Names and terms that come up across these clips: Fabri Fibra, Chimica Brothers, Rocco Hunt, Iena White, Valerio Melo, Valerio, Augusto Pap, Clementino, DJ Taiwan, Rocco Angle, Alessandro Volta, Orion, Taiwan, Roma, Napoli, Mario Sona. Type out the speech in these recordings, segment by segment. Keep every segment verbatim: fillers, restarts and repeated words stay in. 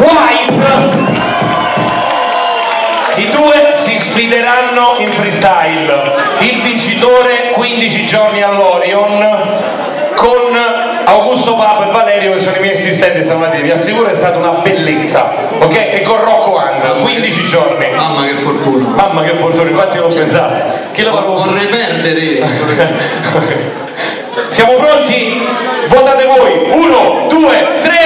White. I due si sfideranno in freestyle, il vincitore quindici giorni all'Orion con Augusto Pap e Valerio, che sono i miei assistenti stamattina, vi assicuro è stata una bellezza, ok? E con Rocco Angle, quindici giorni. Mamma che fortuna. Mamma che fortuna, infatti l'ho pensato. Chi lo vorrei perdere. Siamo pronti? Votate voi, uno, due, tre!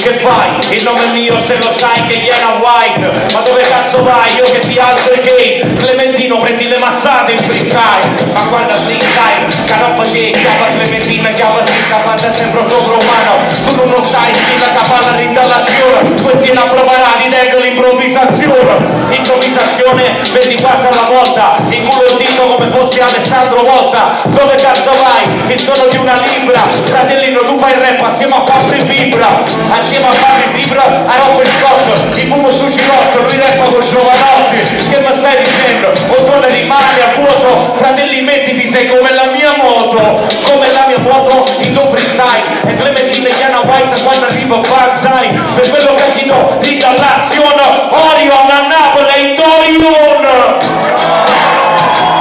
Che fai? Il nome è mio, se lo sai che Iena White. Ma dove cazzo vai? Io che ti alzo il gate. Clementino, prendi le mazzate in freestyle. Ma guarda freestyle, canoppa che chiava Clementino e chiava zitta, fatta sempre sopra umano. Tu non stai, stilla capalla l'installazione. Questi la provarà, di nego l'improvvisazione. Improvvisazione ventiquattro alla volta. Il culo dito come fossi Alessandro Volta. Dove cazzo vai? Il suono di una libra. Fratellino, tu fai rap assieme a Fabri Fibra. Assieme a Fabri Fibra, a Rocco Scott, il fumo su Cirotto, lui rappa con Giovanotti, che mi stai dicendo? O solo rimane a vuoto, fratelli mettiti, sei come la mia moto, come la mia moto in un freestyle, e Clementino e Iena White quando arrivo banzai, per quello che ti do, l'installazione, Orion a Napoli, in Orion!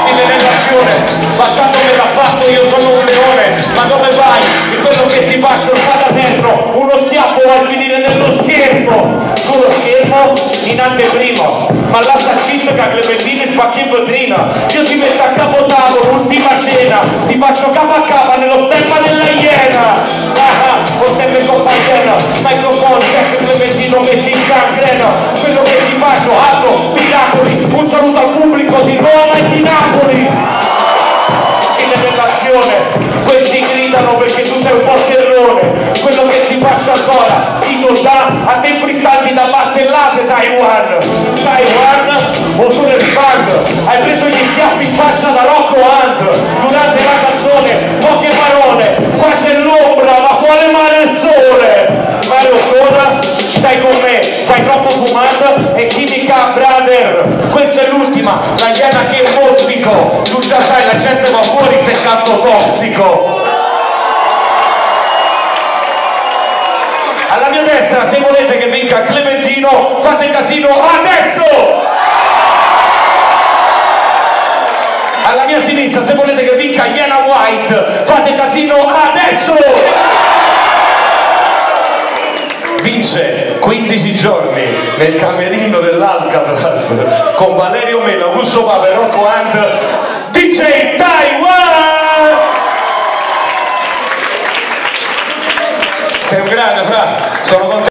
In elevazione, passando me l'ha fatto, io sono un leone, ma dove vai? E quello che ti faccio sta da dentro, uno schiaffo a finire nello schermo, sullo schermo in anteprima, ma lascia scritto che a Clementino spacchi in vetrina, io ti metto a capo tavolo, l'ultima cena, ti faccio capo a capo nello stemma della Iena, ah ah, o stemma in coppa Iena, microfono, che Clementino metti in gangrena, quello che ti faccio, altro, miracoli, un saluto al pubblico di Roma e di Napoli, in elevazione, questi gridano perché tu sei un po' terrone, quello che ti faccio ancora, si torna a te freestyle da martellate Taiwan, Taiwan o solo il band, hai preso gli schiaffi in faccia da Rocco Hunt, durante la canzone, poche parole, qua c'è l'ombra, ma quale mare il sole? Mario Sona, stai con me, sei troppo fumato e chimica brother, questa è l'ultima, la Iena che è tossico, tu già sai la gente va fuori se canto tossico. Alla mia destra, se volete che vinca Clementino, fate casino adesso! Alla mia sinistra, se volete che vinca Iena White, fate casino adesso! Vince quindici giorni nel camerino dell'Alcatraz con Valerio Melo, Augusto Pap e Rocco Hunt, D J Taiwan! Sei un grande, fra, sono contento.